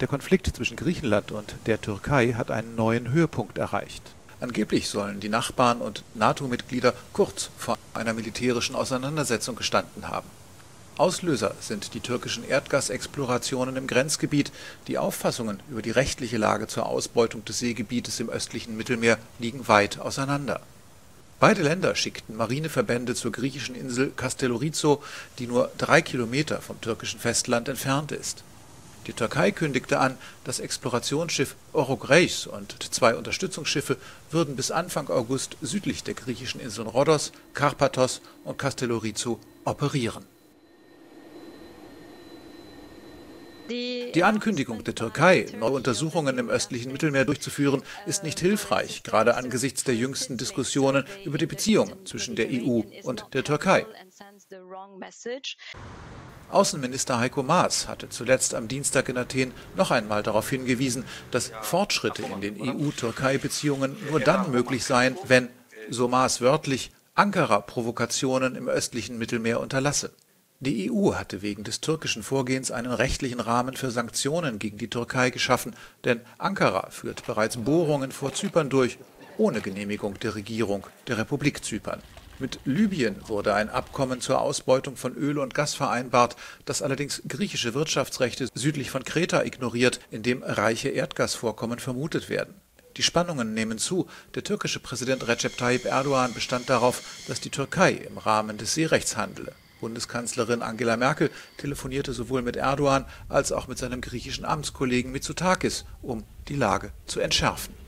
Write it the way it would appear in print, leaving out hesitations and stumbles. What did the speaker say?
Der Konflikt zwischen Griechenland und der Türkei hat einen neuen Höhepunkt erreicht. Angeblich sollen die Nachbarn und NATO-Mitglieder kurz vor einer militärischen Auseinandersetzung gestanden haben. Auslöser sind die türkischen Erdgasexplorationen im Grenzgebiet. Die Auffassungen über die rechtliche Lage zur Ausbeutung des Seegebietes im östlichen Mittelmeer liegen weit auseinander. Beide Länder schickten Marineverbände zur griechischen Insel Kastelorizo, die nur 3 Kilometer vom türkischen Festland entfernt ist. Die Türkei kündigte an, das Explorationsschiff Oruç Reis und 2 Unterstützungsschiffe würden bis Anfang August südlich der griechischen Inseln Rhodos, Karpathos und Kastelorizo operieren. Die Ankündigung der Türkei, neue Untersuchungen im östlichen Mittelmeer durchzuführen, ist nicht hilfreich, gerade angesichts der jüngsten Diskussionen über die Beziehungen zwischen der EU und der Türkei. Außenminister Heiko Maas hatte zuletzt am Dienstag in Athen noch einmal darauf hingewiesen, dass Fortschritte in den EU-Türkei-Beziehungen nur dann möglich seien, wenn, so Maas wörtlich, Ankara Provokationen im östlichen Mittelmeer unterlasse. Die EU hatte wegen des türkischen Vorgehens einen rechtlichen Rahmen für Sanktionen gegen die Türkei geschaffen, denn Ankara führt bereits Bohrungen vor Zypern durch, ohne Genehmigung der Regierung der Republik Zypern. Mit Libyen wurde ein Abkommen zur Ausbeutung von Öl und Gas vereinbart, das allerdings griechische Wirtschaftsrechte südlich von Kreta ignoriert, in dem reiche Erdgasvorkommen vermutet werden. Die Spannungen nehmen zu. Der türkische Präsident Recep Tayyip Erdogan bestand darauf, dass die Türkei im Rahmen des Seerechts handele. Bundeskanzlerin Angela Merkel telefonierte sowohl mit Erdogan als auch mit seinem griechischen Amtskollegen Mitsotakis, um die Lage zu entschärfen.